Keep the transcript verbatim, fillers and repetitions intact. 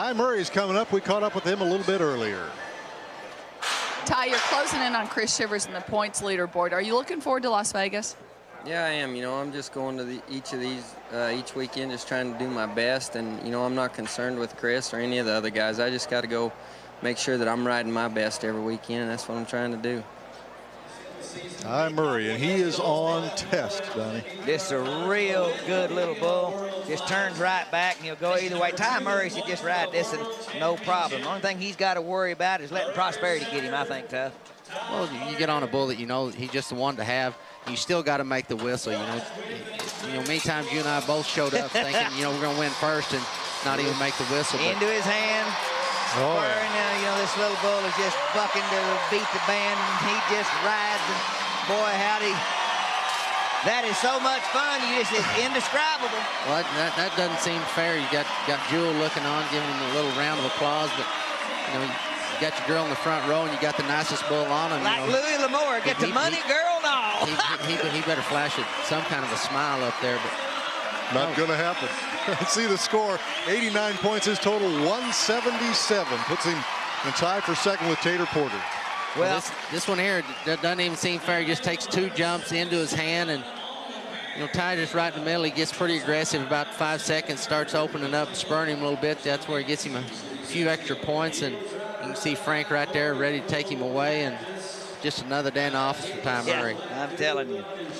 Ty Murray is coming up. We caught up with him a little bit earlier. Ty, you're closing in on Chris Shivers in the points leaderboard. Are you looking forward to Las Vegas? Yeah, I am. You know, I'm just going to the, each of these uh, each weekend, just trying to do my best. And you know, I'm not concerned with Chris or any of the other guys. I just got to go make sure that I'm riding my best every weekend, and that's what I'm trying to do. Ty Murray, and he is on test, Donnie. This is a real good little bull. Just turns right back, and he'll go either way. Ty Murray should just ride this, and no problem. The only thing he's got to worry about is letting prosperity get him, I think, Tuff. Well, you get on a bull that you know he just the one to have. You still got to make the whistle, you know. You know, many times you and I both showed up thinking, you know, we're going to win first and not even make the whistle. Into his hand. Oh. Squaring now, you know, this little bull is just bucking to beat the band, and he just rides, and boy, howdy. That is so much fun. You just, it's indescribable. Well, that, that doesn't seem fair. You got, got Jewel looking on, giving him a little round of applause, but, you know, you got your girl in the front row, and you got the nicest bull on him. Like you know, Louis Lamour, get he, the he, money, he, girl, and all. He, he, he better flash it, some kind of a smile up there, but. Not going to happen. See the score, eighty-nine points, his total one seventy-seven. Puts him in tie for second with Tater Porter. Well, well this, this one here doesn't even seem fair. He just takes two jumps into his hand, and, you know, Ty just right in the middle. He gets pretty aggressive about five seconds, starts opening up, spurring him a little bit. That's where he gets him a few extra points, and you can see Frank right there ready to take him away, and just another day in the office for Ty Murray. Yeah, I'm telling you.